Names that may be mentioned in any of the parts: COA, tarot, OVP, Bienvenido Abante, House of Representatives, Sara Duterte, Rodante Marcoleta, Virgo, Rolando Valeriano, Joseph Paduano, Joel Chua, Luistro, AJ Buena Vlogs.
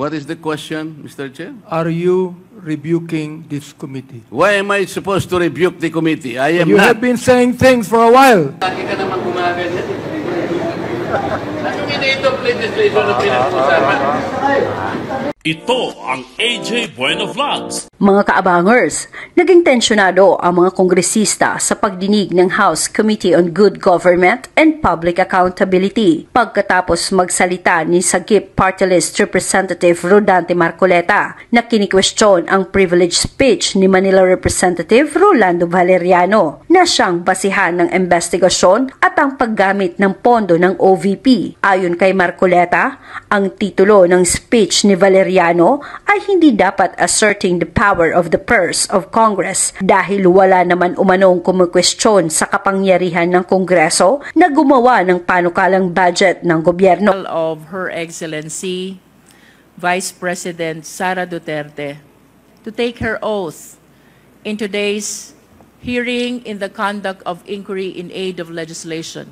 What is the question, Mr. Chair? Are you rebuking this committee? Why am I supposed to rebuke the committee? I am not. You have been saying things for a while. Ito ang AJ Buena Vlogs. Mga kaabangers, naging tensyonado ang mga kongresista sa pagdinig ng House Committee on Good Government and Public Accountability pagkatapos magsalita ni Sagip Party List Representative Rodante Marcoleta na kinikwestiyon ang privilege speech ni Manila Representative Rolando Valeriano na siyang basihan ng investigasyon at ang paggamit ng pondo ng OVP. Ayon kay Marcoleta, ang titulo ng speech ni Valeriano ay hindi dapat asserting the power of the purse of Congress dahil wala naman umanong kumukwestiyon sa kapangyarihan ng Kongreso na gumawa ng panukalang budget ng gobyerno. Of Her Excellency Vice President Sara Duterte to take her oath in today's hearing in the conduct of inquiry in aid of legislation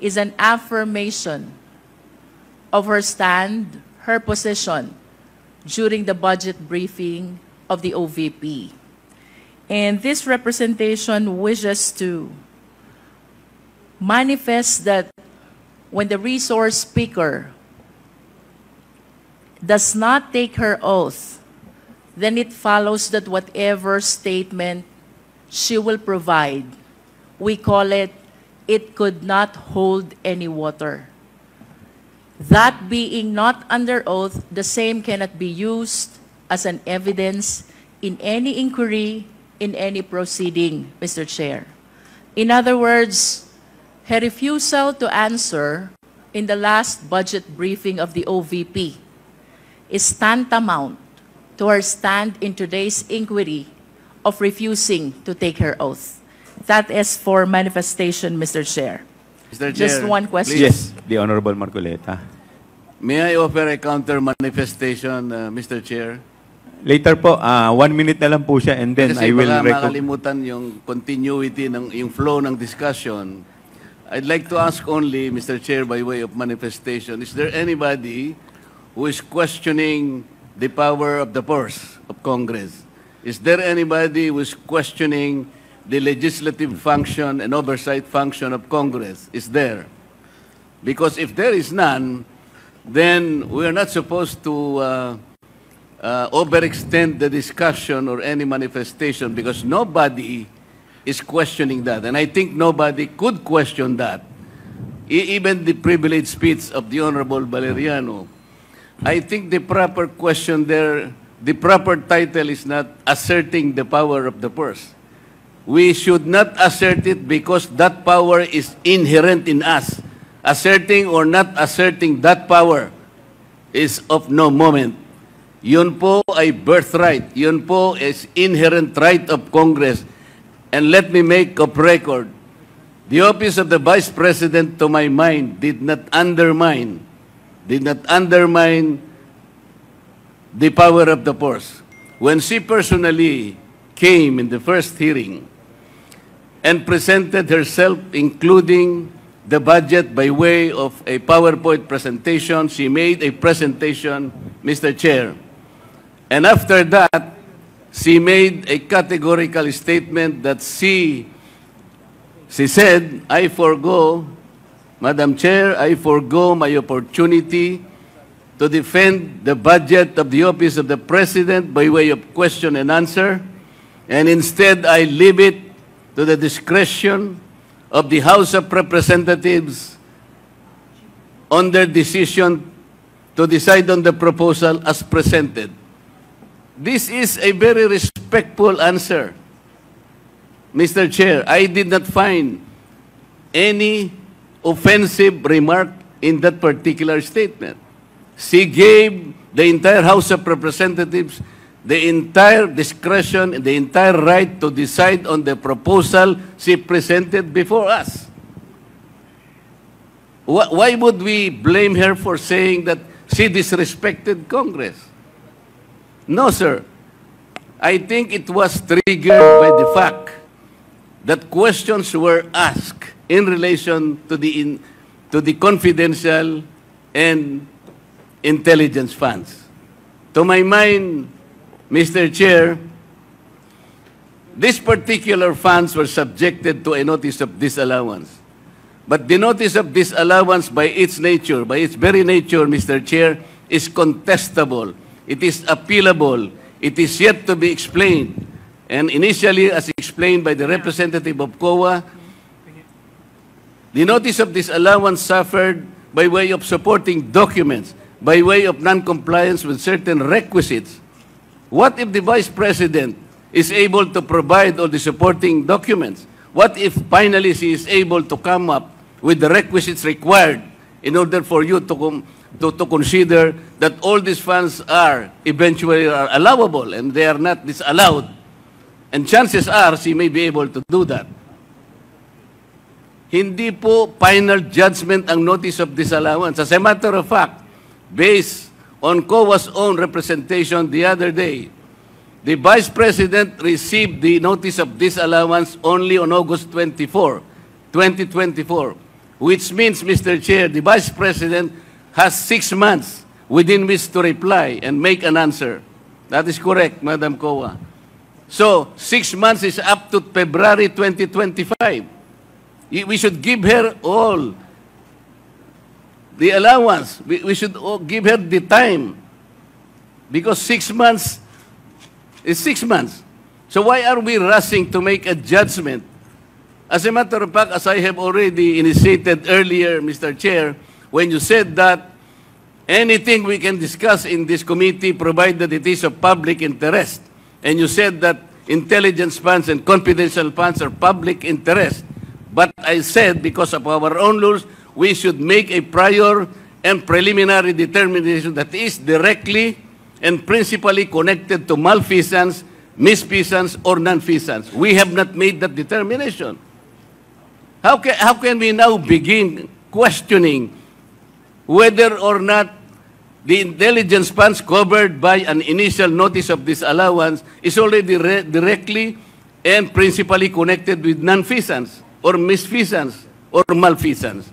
is an affirmation of her stand, her position during the budget briefing of the OVP. And this representation wishes to manifest that when the resource speaker does not take her oath, then it follows that whatever statement she will provide, we call it, it could not hold any water. That being not under oath, the same cannot be used as an evidence in any inquiry, in any proceeding, Mr. Chair. In other words, her refusal to answer in the last budget briefing of the OVP is tantamount to her stand in today's inquiry of refusing to take her oath. That is for manifestation, Mr. Chair. Mr. Chair, just one question. Please. Yes, the Honorable Marcoleta. May I offer a counter manifestation, Mr. Chair? Later po, 1 minute na lang po siya and then kasi I will makalimutan yung continuity ng yung flow ng discussion. I'd like to ask only, Mr. Chair, by way of manifestation, is there anybody who is questioning the power of the purse of Congress? Is there anybody who is questioning the legislative function and oversight function of Congress? Is there? Because if there is none, then we are not supposed to overextend the discussion or any manifestation because nobody is questioning that. And I think nobody could question that, even the privileged speech of the Honorable Valeriano. I think the proper question there, the proper title is not asserting the power of the purse. We should not assert it because that power is inherent in us. Asserting or not asserting that power is of no moment. Yun po ay birthright. Yun po is inherent right of Congress. And let me make a record. The office of the Vice President, to my mind, did not undermine the power of the purse. When she personally came in the first hearing and presented herself, including the budget by way of a PowerPoint presentation. She made a presentation, Mr. Chair. And after that, she made a categorical statement that she said, I forgo, Madam Chair, I forgo my opportunity to defend the budget of the Office of the President by way of question and answer. And instead, I leave it to the discretion of the House of Representatives on their decision to decide on the proposal as presented. This is a very respectful answer. Mr. Chair, I did not find any offensive remark in that particular statement. She gave the entire House of Representatives the entire discretion and the entire right to decide on the proposal she presented before us. Why would we blame her for saying that she disrespected Congress? No, sir. I think it was triggered by the fact that questions were asked in relation to the confidential and intelligence funds. To my mind, Mr. Chair, these particular funds were subjected to a notice of disallowance. But the notice of disallowance by its nature, by its very nature, Mr. Chair, is contestable. It is appealable. It is yet to be explained. And initially, as explained by the representative of COA, the notice of disallowance suffered by way of supporting documents, by way of non-compliance with certain requisites. What if the Vice President is able to provide all the supporting documents? What if finally she is able to come up with the requisites required in order for you to consider that all these funds are eventually are allowable and they are not disallowed? And chances are she may be able to do that. Hindi po final judgment ang notice of disallowance. As a matter of fact, based on COA's own representation the other day, the Vice President received the notice of disallowance only on August 24, 2024, which means, Mr. Chair, the Vice President has 6 months within which to reply and make an answer. That is correct, Madam COA. So, 6 months is up to February 2025. We should give her all the allowance. We should give her the time. Because 6 months is 6 months. So why are we rushing to make a judgment? As a matter of fact, as I have already initiated earlier, Mr. Chair, when you said that anything we can discuss in this committee provided it is of public interest, and you said that intelligence funds and confidential funds are public interest, but I said, because of our own rules, we should make a prior and preliminary determination that is directly and principally connected to malfeasance, misfeasance, or nonfeasance. We have not made that determination. How can we now begin questioning whether or not the intelligence funds covered by an initial notice of disallowance is already directly and principally connected with nonfeasance, or misfeasance, or malfeasance?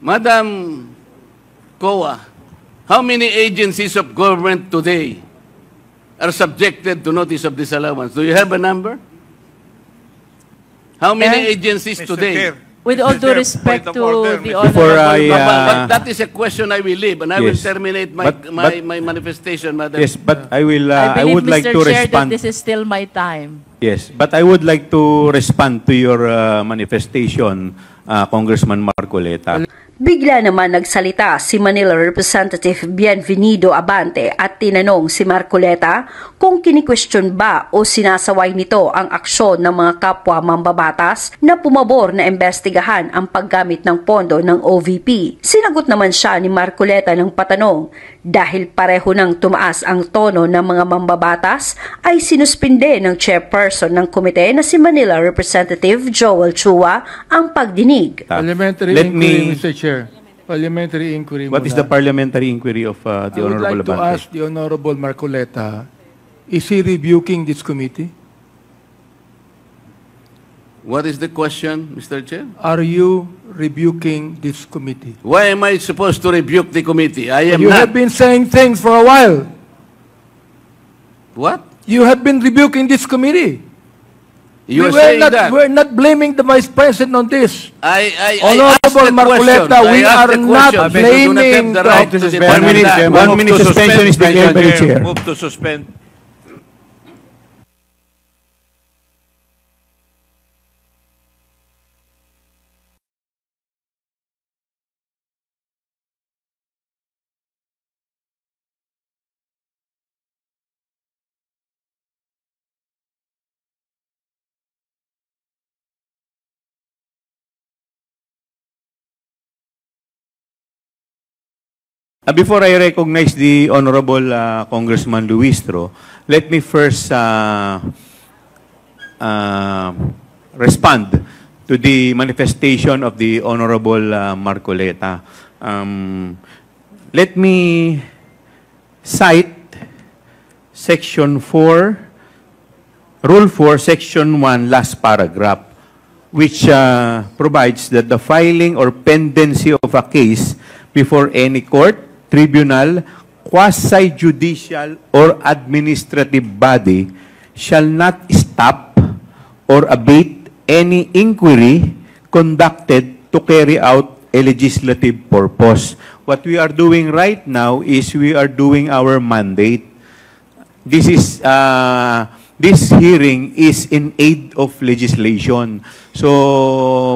Madam COA, how many agencies of government today are subjected to notice of disallowance? Do you have a number? How many agencies today? With all due respect to the Honorable, but that is a question I will leave, and I will terminate my manifestation, Madam. Yes, but I will. I would like to respond. I believe, Mr. Chair, that this is still my time. Yes, but I would like to respond to your manifestation, Congressman Marcoleta. Bigla naman nagsalita si Manila Representative Bienvenido Abante at tinanong si Marcoleta kung kini-question ba o sinasaway nito ang aksyon ng mga kapwa mambabatas na pumabor na imbestigahan ang paggamit ng pondo ng OVP. Sinagot naman siya ni Marcoleta ng patanong dahil pareho nang tumaas ang tono ng mga mambabatas ay sinuspinde ng chairperson ng komite na si Manila Representative Joel Chua ang pagdinig. Parliamentary inquiry. What is the parliamentary inquiry of the Honorable Abante? I would like to ask the Honorable Marcoleta, is he rebuking this committee? What is the question, Mr. Chair? Are you rebuking this committee? Why am I supposed to rebuke the committee? I am not. You have been saying things for a while. What? You have been rebuking this committee. You are saying that. We're not blaming the Vice President on this. Honorable Marcoleta, we are not blaming. 1 minute suspension is declared by the Chair. Move to suspend. Before I recognize the Honorable Congressman Luistro, let me first respond to the manifestation of the Honorable Marcoleta. Let me cite Section 4, Rule 4, Section 1, last paragraph, which provides that the filing or pendency of a case before any court tribunal, quasi-judicial or administrative body shall not stop or abate any inquiry conducted to carry out a legislative purpose. What we are doing right now is we are doing our mandate. This hearing is in aid of legislation. So,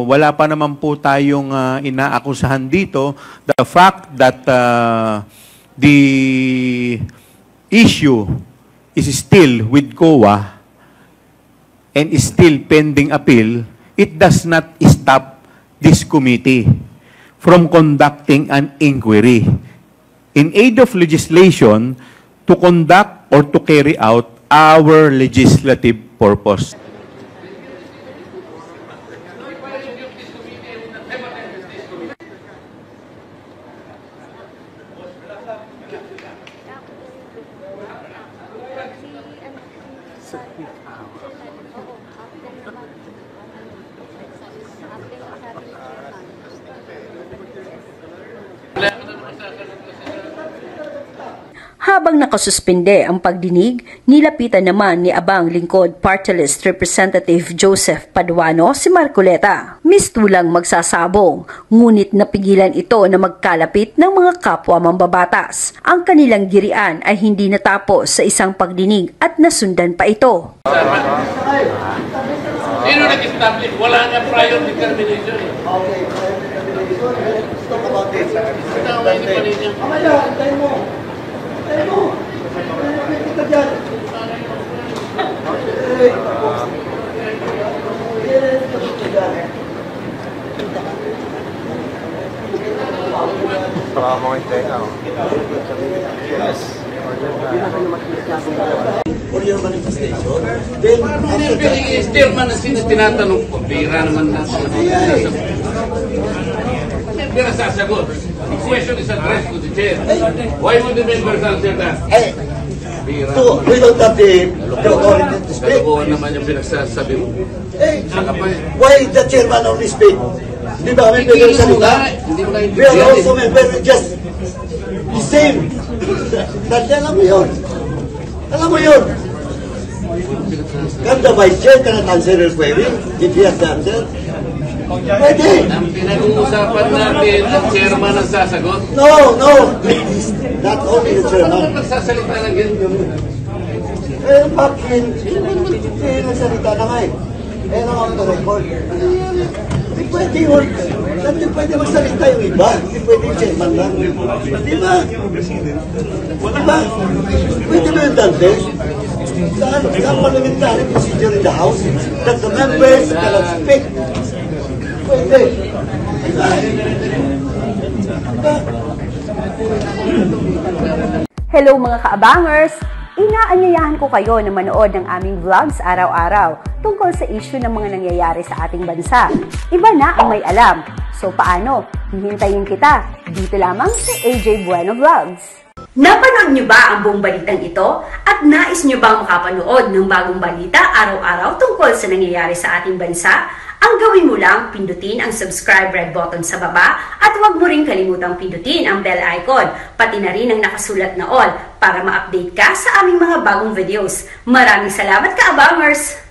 wala pa naman po tayong inaakusahan dito. The fact that the issue is still with COA and is still pending appeal, it does not stop this committee from conducting an inquiry in aid of legislation to conduct or to carry out our legislative purpose. Habang nakasuspende ang pagdinig, nilapitan naman ni Abang Lingkod Party List Representative Joseph Paduano si Marcoleta. Mistulang magsasabong, ngunit napigilan ito na magkalapit ng mga kapwa mambabatas. Ang kanilang girian ay hindi natapos sa isang pagdinig at nasundan pa ito. Sino nag-establish? Wala nga prior determination. Okay, prior determination. Let's talk about this. Antayin mo. For your manifestation, then still manasin na tinatanong ko, bira naman natin na sasagot. The question is addressed to the chair. Why would the members answer that? So, we don't have the authority to speak. Kalabuhan naman yung pinagsasabi mo. Why the chairman only speak? Di ba kami pinagsalita? We are also members, we just the same. Dahil alam mo yun. Alam mo yun. Can the vice chair cannot answer your query? If he has the answer? Pwede! Ang pinag-uusapan natin, ang chairman ang sasagot? No! Not only the chairman. Ano nagsasalita lang yun? Eh, bakit? Eh, nagsalita na nga eh. Eh, nang auto record. Hindi pwede yun. Hindi pwede magsalita yung iba. Hindi pwede yung chairman lang. Diba? Diba? Pwede ba yung dante? Saan? Saan parliamentary procedure in the house that the members cannot speak? Hello mga kaabangers! Inaanyayahan ko kayo na manood ng aming vlogs araw-araw tungkol sa issue ng mga nangyayari sa ating bansa. Iba na ang may alam. So paano? Hihintayin kita dito lamang sa AJ Buena Vlogs. Napanood nyo ba ang buong balitang ito? At nais nyo bang makapanood ng bagong balita araw-araw tungkol sa nangyayari sa ating bansa? Ang gawin mo lang, pindutin ang subscribe red button sa baba at huwag mo rin kalimutang pindutin ang bell icon, pati na rin ang nakasulat na all para ma-update ka sa aming mga bagong videos. Maraming salamat ka, Abangers!